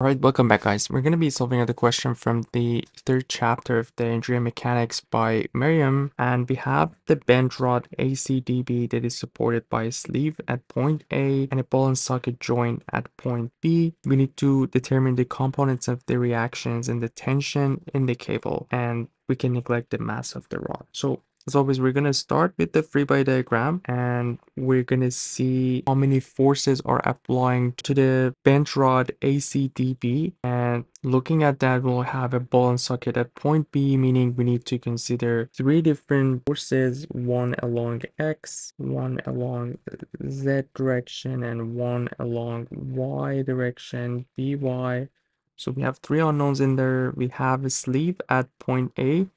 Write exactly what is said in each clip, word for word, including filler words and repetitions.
Alright, welcome back guys. We're going to be solving another question from the third chapter of the Engineering Mechanics by Meriam, and we have the bend rod A C D B that is supported by a sleeve at point A and a ball and socket joint at point B. We need to determine the components of the reactions and the tension in the cable, and we can neglect the mass of the rod. So as always, we're going to start with the free body diagram, and we're going to see how many forces are applying to the bent rod A C D B, and looking at that, we'll have a ball and socket at point B, meaning we need to consider three different forces, one along X, one along Z direction, and one along Y direction, B Y. So we have three unknowns in there. We have a sleeve at point A,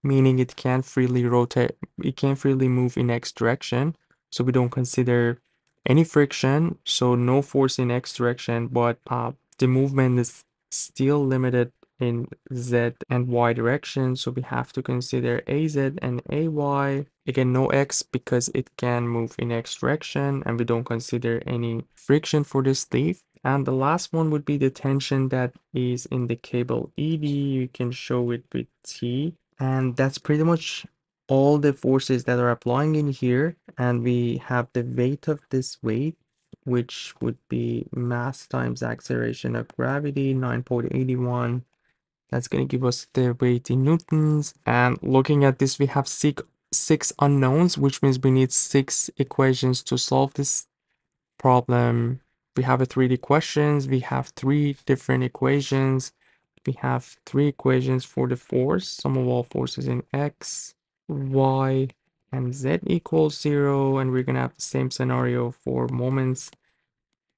meaning it can't freely rotate, it can't freely move in X direction, so we don't consider any friction, so no force in X direction, but uh, the movement is still limited in Z and Y direction, so we have to consider A Z and A Y. Again, no X because it can move in X direction, and we don't consider any friction for this sleeve. And the last one would be the tension that is in the cable E D. You can show it with T. And that's pretty much all the forces that are applying in here. And we have the weight of this weight, which would be mass times acceleration of gravity, nine point eight one. That's going to give us the weight in newtons. And looking at this, we have six, six unknowns, which means we need six equations to solve this problem. We have a three D questions. We have three different equations. We have three equations for the force. Sum of all forces in X, Y, and Z equals zero. And we're going to have the same scenario for moments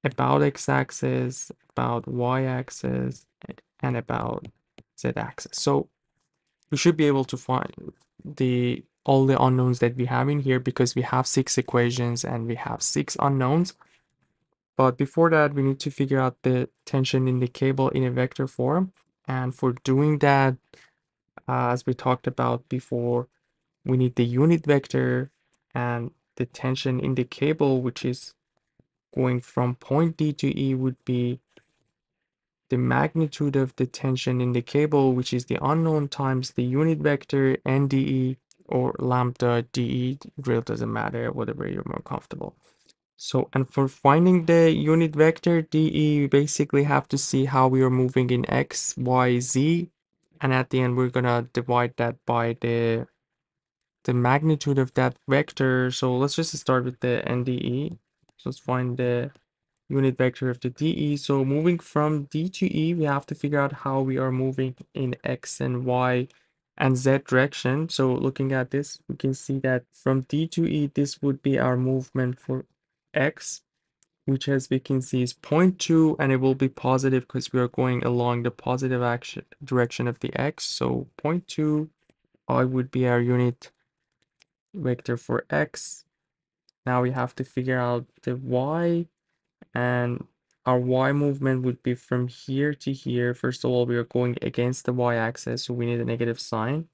about X-axis, about Y-axis, and about Z-axis. So we should be able to find the all the unknowns that we have in here, because we have six equations and we have six unknowns. But before that, we need to figure out the tension in the cable in a vector form. And for doing that, uh, as we talked about before, we need the unit vector and the tension in the cable, which is going from point D to E, would be the magnitude of the tension in the cable, which is the unknown times the unit vector N D E or lambda D E. It really doesn't matter, whatever you're more comfortable. So, and for finding the unit vector D E, we basically have to see how we are moving in X, Y, Z. And at the end, we're going to divide that by the, the magnitude of that vector. So let's just start with the N D E. So let's find the unit vector of the D E. So moving from D to E, we have to figure out how we are moving in X and Y and Z direction. So looking at this, we can see that from D to E, this would be our movement for X, which as we can see is zero point two, and it will be positive because we are going along the positive action direction of the X. So zero point two I would be our unit vector for X. Now we have to figure out the Y, and our Y movement would be from here to here. First of all, we are going against the Y axis, so we need a negative sign,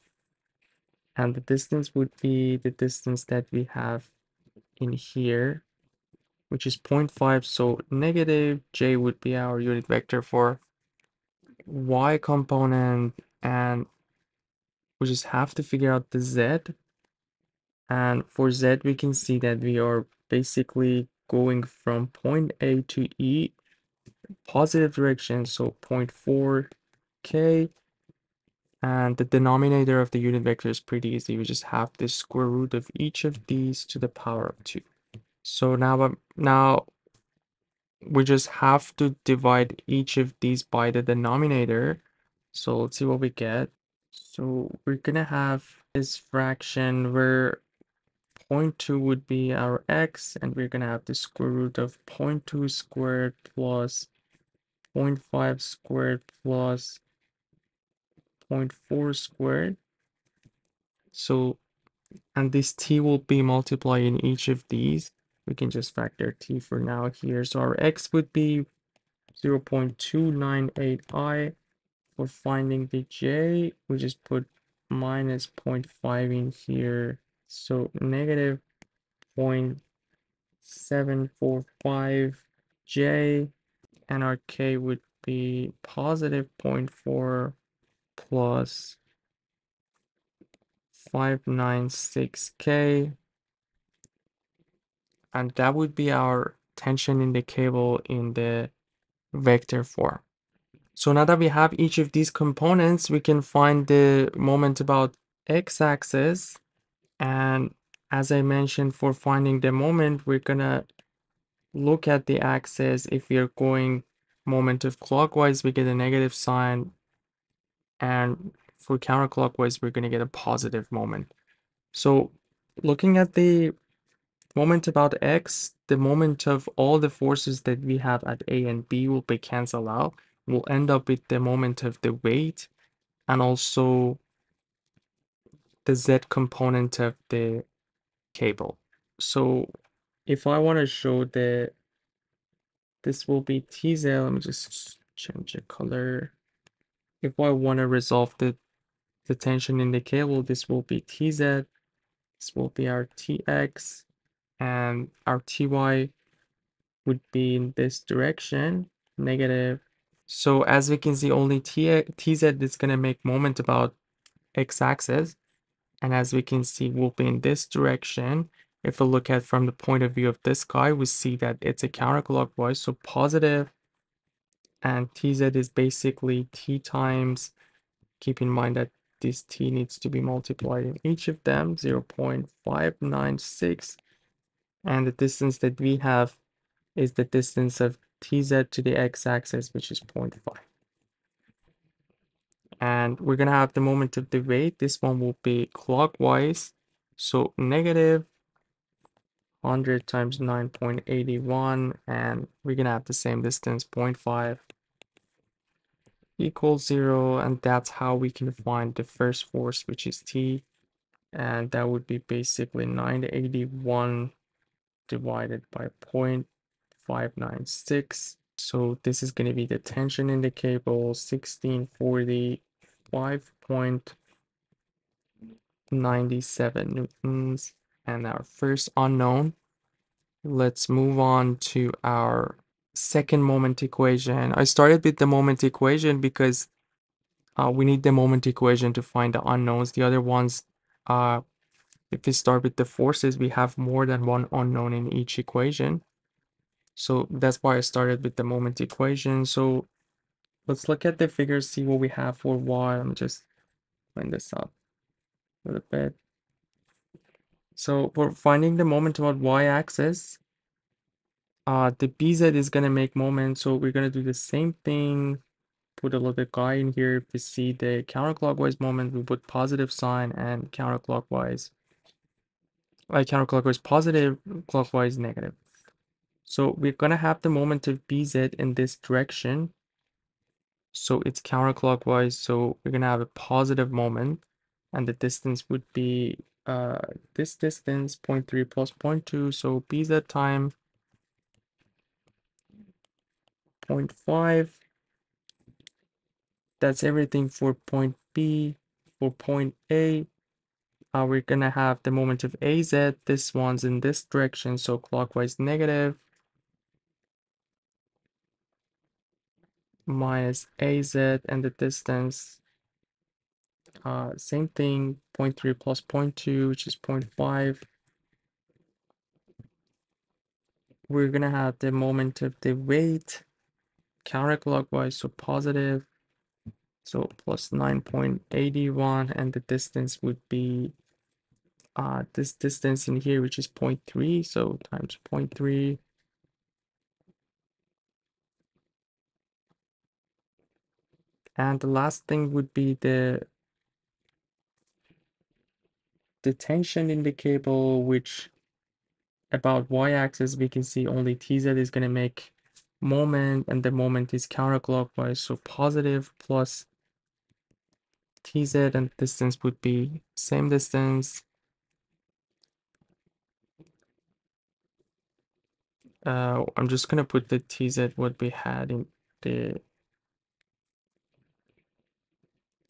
and the distance would be the distance that we have in here, which is zero point five, so negative J would be our unit vector for Y component, and we just have to figure out the Z. And for Z, we can see that we are basically going from point A to E, positive direction, so zero point four K, and the denominator of the unit vector is pretty easy. We just have the square root of each of these to the power of two. So now, now we just have to divide each of these by the denominator. So let's see what we get. So we're going to have this fraction where zero point two would be our X, and we're going to have the square root of zero point two squared plus zero point five squared plus zero point four squared. So, and this T will be multiplied in each of these. We can just factor T for now here. So our X would be zero point two nine eight I. For finding the J, we just put minus zero point five in here. So negative zero point seven four five J. And our K would be positive zero point four plus five hundred ninety-six K, and that would be our tension in the cable in the vector form. So now that we have each of these components, we can find the moment about x-axis, and as I mentioned, for finding the moment, we're gonna look at the axis. If you're going moment of clockwise, we get a negative sign, and for counterclockwise, we're gonna get a positive moment. So looking at the moment about x, the moment of all the forces that we have at A and B will be cancelled out. We'll end up with the moment of the weight and also the Z component of the cable. So if I want to show the, this will be T Z, let me just change the color. If I want to resolve the, the tension in the cable, this will be T Z, this will be our T X, and our T Y would be in this direction, negative. So as we can see, only T Z is going to make moment about x-axis, and as we can see, will be in this direction. If we look at from the point of view of this guy, we see that it's a counterclockwise, so positive, and T Z is basically T times, keep in mind that this T needs to be multiplied in each of them, zero point five nine six, and the distance that we have is the distance of T Z to the x-axis, which is zero point five. And we're gonna have the moment of the weight. This one will be clockwise, so negative one hundred times nine point eight one, and we're gonna have the same distance, zero point five equals zero, and that's how we can find the first force, which is T, and that would be basically nine eighty-one divided by zero point five nine six. So this is going to be the tension in the cable, sixteen forty-five point nine seven newtons, and our first unknown. Let's move on to our second moment equation. I started with the moment equation because uh, we need the moment equation to find the unknowns. The other ones, uh, if we start with the forces, we have more than one unknown in each equation. So that's why I started with the moment equation. So let's look at the figure, see what we have for y. Let me just clean this up a little bit. So for finding the moment about y-axis, uh, the bz is going to make moment. So we're going to do the same thing. Put a little guy in here. If we see the counterclockwise moment, we put positive sign, and counterclockwise, like counterclockwise positive, clockwise negative. So we're going to have the moment of B Z in this direction. So it's counterclockwise. So we're going to have a positive moment. And the distance would be uh, this distance, zero point three plus zero point two. So B Z time zero point five. That's everything for point B. For point A, uh, we're going to have the moment of A Z. This one's in this direction. So clockwise negative. Minus A Z, and the distance, uh, same thing, zero point three plus zero point two, which is zero point five. We're gonna have the moment of the weight counterclockwise, so positive, so plus nine point eight one, and the distance would be uh, this distance in here, which is zero point three, so times zero point three. And the last thing would be the, the tension in the cable, which about y-axis, we can see only T Z is going to make moment, and the moment is counterclockwise, so positive plus T Z, and distance would be same distance. Uh, I'm just going to put the T Z what we had in the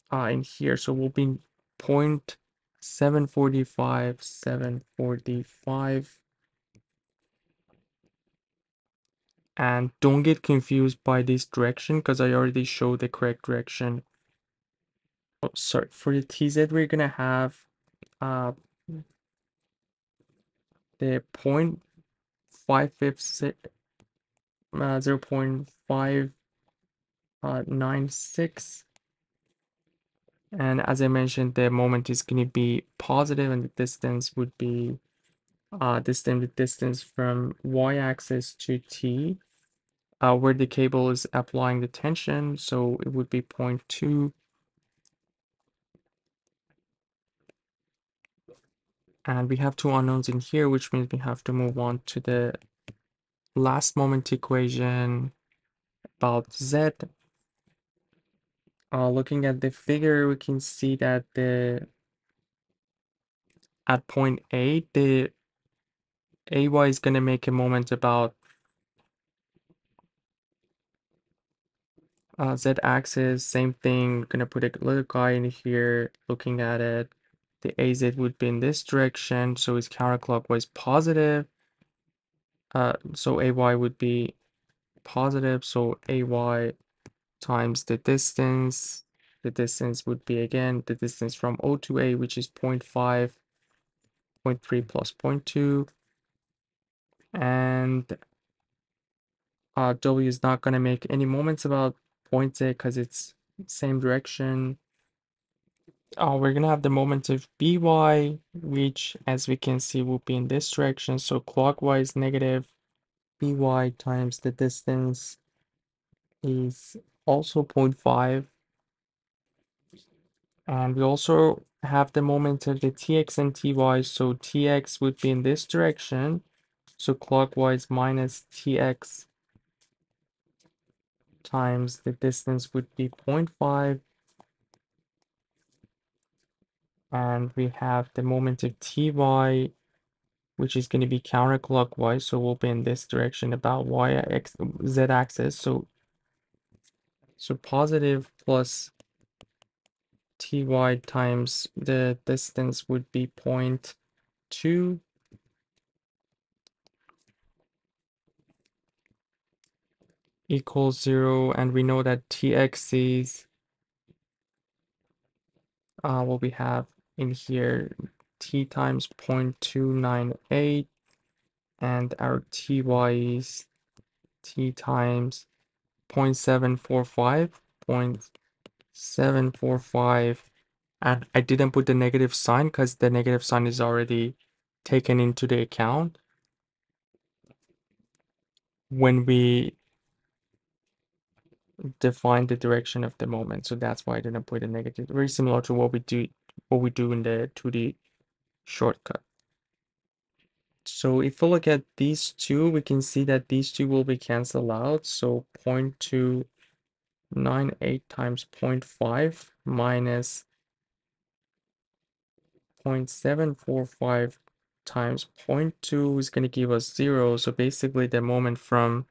Uh, in here, so we'll be zero point seven four five, seven forty-five, and don't get confused by this direction because I already showed the correct direction. Oh, sorry, for the T Z we're gonna have uh, the point five five six uh, zero point five uh, nine six, and as I mentioned, the moment is gonna be positive, and the distance would be uh this time the distance from y-axis to t, uh, where the cable is applying the tension, so it would be zero point two, and we have two unknowns in here, which means we have to move on to the last moment equation about z. Uh, looking at the figure, we can see that the at point A, the A Y is going to make a moment about uh, z-axis, same thing. We're going to put a little guy in here looking at it. The A Z would be in this direction, so it's counterclockwise positive. Uh, so A Y would be positive, so A Y times the distance. The distance would be, again, the distance from O to A, which is zero point five, zero point three plus zero point two. And uh, W is not going to make any moments about point Z because it's same direction. Uh, we're going to have the moment of B Y, which as we can see will be in this direction. So clockwise negative, B Y times the distance is also zero point five. And we also have the moment of the T X and T Y. So T X would be in this direction. So clockwise minus T X times the distance would be zero point five. And we have the moment of T Y, which is going to be counterclockwise. So we'll be in this direction about y x z axis. So, so positive plus T Y times the distance would be zero point two. Equals zero, and we know that T X is uh, what we have in here, T times zero point two nine eight, and our T Y is T times zero point seven four five, zero point seven four five, and I didn't put the negative sign because the negative sign is already taken into the account when we define the direction of the moment, so that's why I didn't put a negative. Very similar to what we do, what we do in the two D shortcut. So if we look at these two, we can see that these two will be cancelled out. So zero point two nine eight times zero point five minus zero point seven four five times zero point two is going to give us zero. So basically, the moment from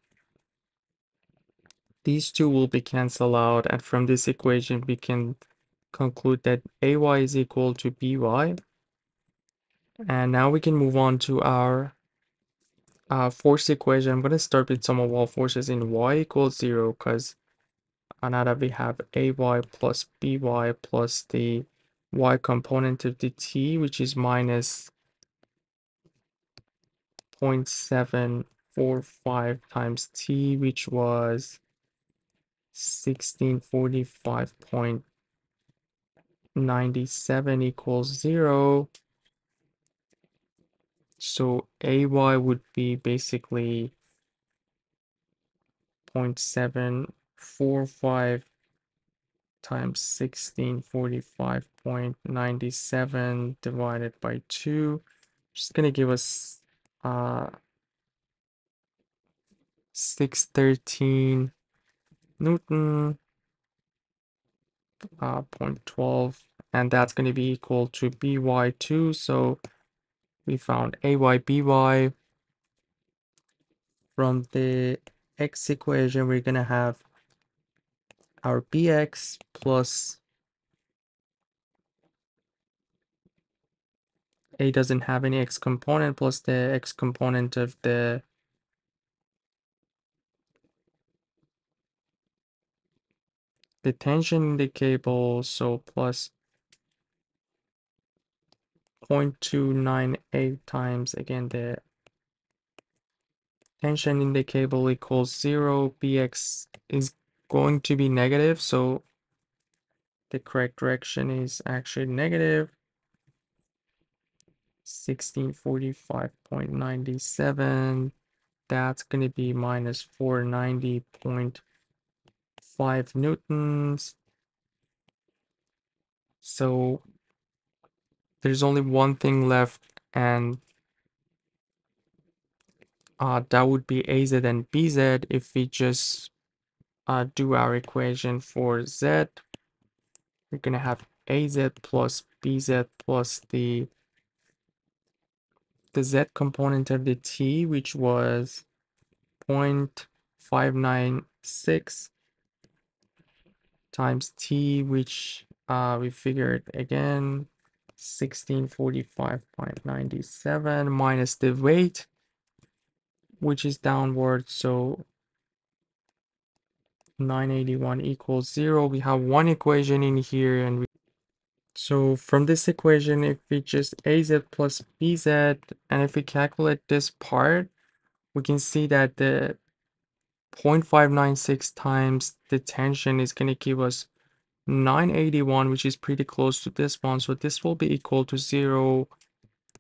these two will be cancelled out, and from this equation we can conclude that A Y is equal to B Y. And now we can move on to our uh, force equation. I'm going to start with sum of all forces in Y equals zero because now that we have A Y plus B Y plus the Y component of the T, which is minus zero point seven four five times T, which was sixteen forty-five point nine seven, equals zero. So A Y would be basically zero point seven four five times sixteen forty-five point nine seven divided by two, which is going to give us uh, six hundred thirteen Newton, uh, zero point one two, and that's going to be equal to B Y two. So we found A Y B Y. From the X equation, we're going to have our B X plus A doesn't have any X component, plus the X component of the the tension in the cable, so plus zero point two nine eight times, again, the tension in the cable equals zero. B X is going to be negative, so the correct direction is actually negative sixteen forty-five point nine seven. That's going to be minus four ninety point five newtons. So there's only one thing left, and uh, that would be A Z and B Z if we just uh, do our equation for Z. We're going to have A Z plus B Z plus the the Z component of the T, which was zero point five nine six times T, which uh, we figured again sixteen forty-five point nine seven, minus the weight, which is downward, so nine eighty-one equals zero. We have one equation in here, and we so from this equation, if we just A Z plus B Z, and if we calculate this part, we can see that the zero point five nine six times the tension is going to give us nine eighty-one, which is pretty close to this one, so this will be equal to zero.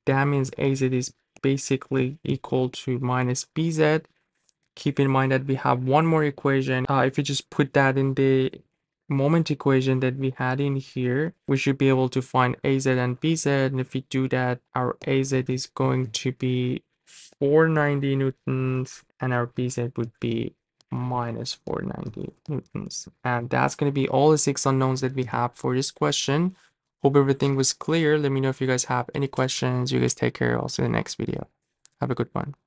That means A Z is basically equal to minus B Z. Keep in mind that we have one more equation. Uh, if you just put that in the moment equation that we had in here, we should be able to find A Z and B Z, and if we do that, our A Z is going to be four ninety newtons, and our B Z would be minus four ninety newtons. And that's going to be all the six unknowns that we have for this question. Hope everything was clear. Let me know if you guys have any questions. You guys take care. I'll see you in the next video. Have a good one.